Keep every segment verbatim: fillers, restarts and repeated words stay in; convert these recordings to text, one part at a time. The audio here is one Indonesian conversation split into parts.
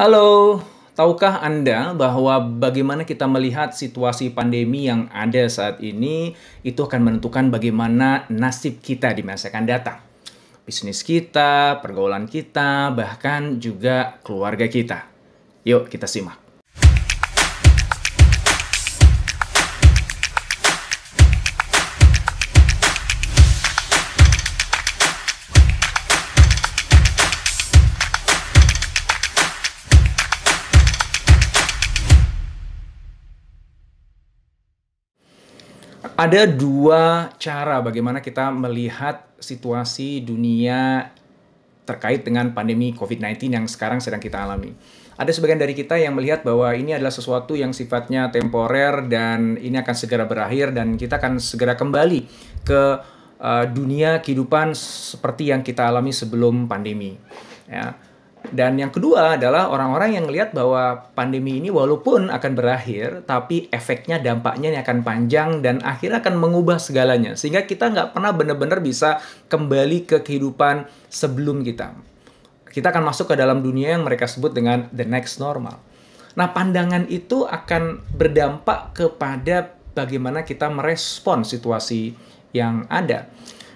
Halo, tahukah Anda bahwa bagaimana kita melihat situasi pandemi yang ada saat ini itu akan menentukan bagaimana nasib kita di masa akan datang? Bisnis kita, pergaulan kita, bahkan juga keluarga kita. Yuk kita simak. Ada dua cara bagaimana kita melihat situasi dunia terkait dengan pandemi COVID sembilan belas yang sekarang sedang kita alami. Ada sebagian dari kita yang melihat bahwa ini adalah sesuatu yang sifatnya temporer dan ini akan segera berakhir dan kita akan segera kembali ke uh, dunia kehidupan seperti yang kita alami sebelum pandemi. Ya. Dan yang kedua adalah orang-orang yang melihat bahwa pandemi ini walaupun akan berakhir, tapi efeknya, dampaknya ini akan panjang dan akhirnya akan mengubah segalanya. Sehingga kita nggak pernah benar-benar bisa kembali ke kehidupan sebelum kita. Kita akan masuk ke dalam dunia yang mereka sebut dengan the next normal. Nah, pandangan itu akan berdampak kepada bagaimana kita merespon situasi yang ada.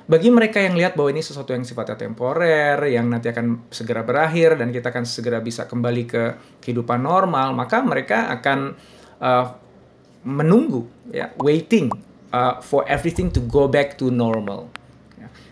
Bagi mereka yang lihat bahwa ini sesuatu yang sifatnya temporer, yang nanti akan segera berakhir dan kita akan segera bisa kembali ke kehidupan normal, maka mereka akan uh, menunggu, ya, waiting uh, for everything to go back to normal.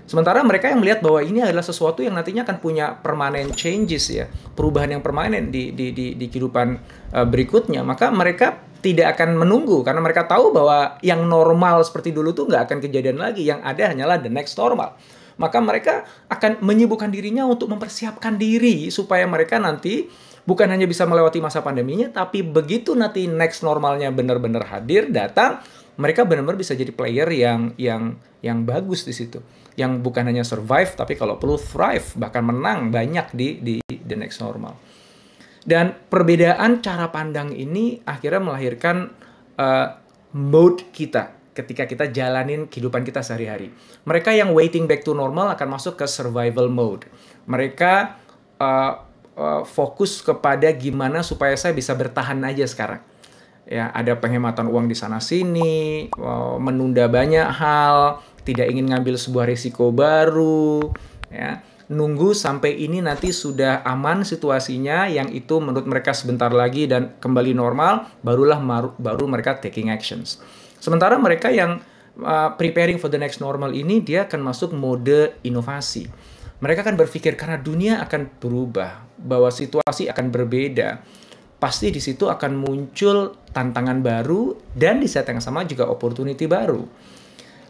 Sementara mereka yang melihat bahwa ini adalah sesuatu yang nantinya akan punya permanent changes, ya, perubahan yang permanen di, di, di, di kehidupan uh, berikutnya, maka mereka tidak akan menunggu karena mereka tahu bahwa yang normal seperti dulu tuh nggak akan kejadian lagi, yang ada hanyalah the next normal. Maka mereka akan menyibukkan dirinya untuk mempersiapkan diri supaya mereka nanti bukan hanya bisa melewati masa pandeminya, tapi begitu nanti next normalnya benar-benar hadir, datang, mereka benar-benar bisa jadi player yang yang yang bagus di situ, yang bukan hanya survive tapi kalau perlu thrive, bahkan menang banyak di di the next normal. Dan perbedaan cara pandang ini akhirnya melahirkan uh, mode kita ketika kita jalanin kehidupan kita sehari-hari. Mereka yang waiting back to normal akan masuk ke survival mode. Mereka uh, uh, fokus kepada gimana supaya saya bisa bertahan aja sekarang. Ya, ada penghematan uang di sana-sini, uh, menunda banyak hal, tidak ingin ngambil sebuah risiko baru, ya. Nunggu sampai ini nanti sudah aman situasinya, yang itu menurut mereka sebentar lagi dan kembali normal, barulah baru mereka taking actions. Sementara mereka yang uh, preparing for the next normal ini, dia akan masuk mode inovasi. Mereka akan berpikir karena dunia akan berubah, bahwa situasi akan berbeda. Pasti di situ akan muncul tantangan baru dan di saat yang sama juga opportunity baru.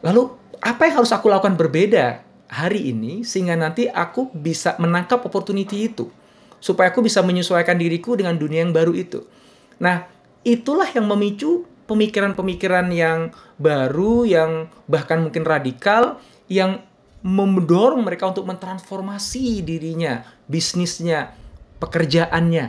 Lalu apa yang harus aku lakukan berbeda hari ini sehingga nanti aku bisa menangkap opportunity itu, supaya aku bisa menyesuaikan diriku dengan dunia yang baru itu. Nah, itulah yang memicu pemikiran-pemikiran yang baru, yang bahkan mungkin radikal, yang mendorong mereka untuk mentransformasi dirinya, bisnisnya, pekerjaannya,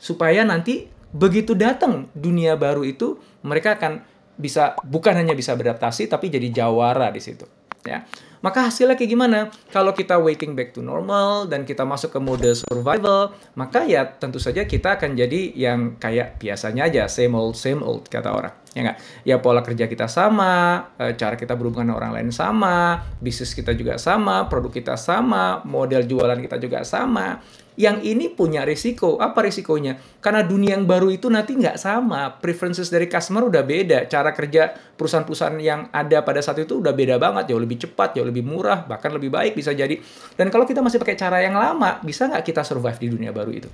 supaya nanti begitu datang dunia baru itu, mereka akan bisa, bukan hanya bisa beradaptasi, tapi jadi jawara di situ. Ya. Maka hasilnya kayak gimana? Kalau kita waiting back to normal dan kita masuk ke mode survival, maka ya tentu saja kita akan jadi yang kayak biasanya aja, same old, same old, kata orang. Ya nggak? Ya pola kerja kita sama, cara kita berhubungan dengan orang lain sama, bisnis kita juga sama, produk kita sama, model jualan kita juga sama. Yang ini punya risiko. Apa risikonya? Karena dunia yang baru itu nanti nggak sama. Preferences dari customer udah beda. Cara kerja perusahaan-perusahaan yang ada pada saat itu udah beda banget. Jauh lebih cepat, jauh lebih murah, bahkan lebih baik bisa jadi. Dan kalau kita masih pakai cara yang lama, bisa nggak kita survive di dunia baru itu?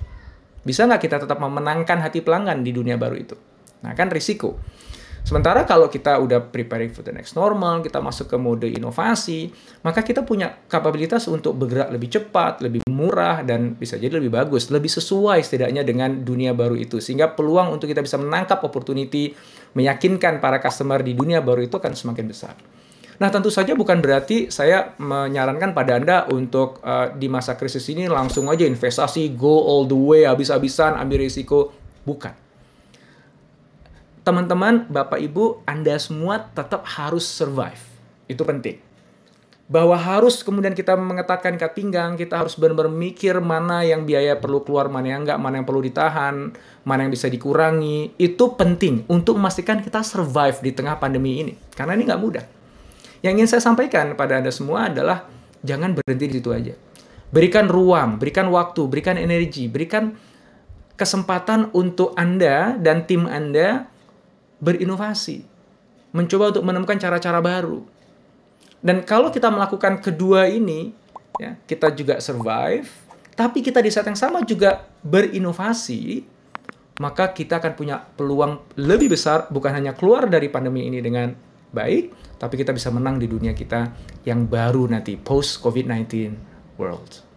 Bisa nggak kita tetap memenangkan hati pelanggan di dunia baru itu? Nah, kan risiko. Sementara kalau kita udah preparing for the next normal, kita masuk ke mode inovasi, maka kita punya kapabilitas untuk bergerak lebih cepat, lebih murah, dan bisa jadi lebih bagus, lebih sesuai setidaknya dengan dunia baru itu. Sehingga peluang untuk kita bisa menangkap opportunity, meyakinkan para customer di dunia baru itu akan semakin besar. Nah, tentu saja bukan berarti saya menyarankan pada Anda untuk uh, di masa krisis ini langsung aja investasi, go all the way, habis-habisan, ambil risiko. Bukan. Teman-teman, Bapak, Ibu, Anda semua tetap harus survive. Itu penting. bahwa harus kemudian kita mengetatkan ikat pinggang, kita harus benar-benar mikir mana yang biaya perlu keluar, mana yang enggak, mana yang perlu ditahan, mana yang bisa dikurangi. Itu penting untuk memastikan kita survive di tengah pandemi ini. Karena ini nggak mudah. Yang ingin saya sampaikan pada Anda semua adalah jangan berhenti di situ aja. Berikan ruang, berikan waktu, berikan energi, berikan kesempatan untuk Anda dan tim Anda berinovasi. Mencoba untuk menemukan cara-cara baru. Dan kalau kita melakukan kedua ini, ya, kita juga survive, tapi kita di saat yang sama juga berinovasi, maka kita akan punya peluang lebih besar, bukan hanya keluar dari pandemi ini dengan baik, tapi kita bisa menang di dunia kita yang baru nanti, post covid nineteen world.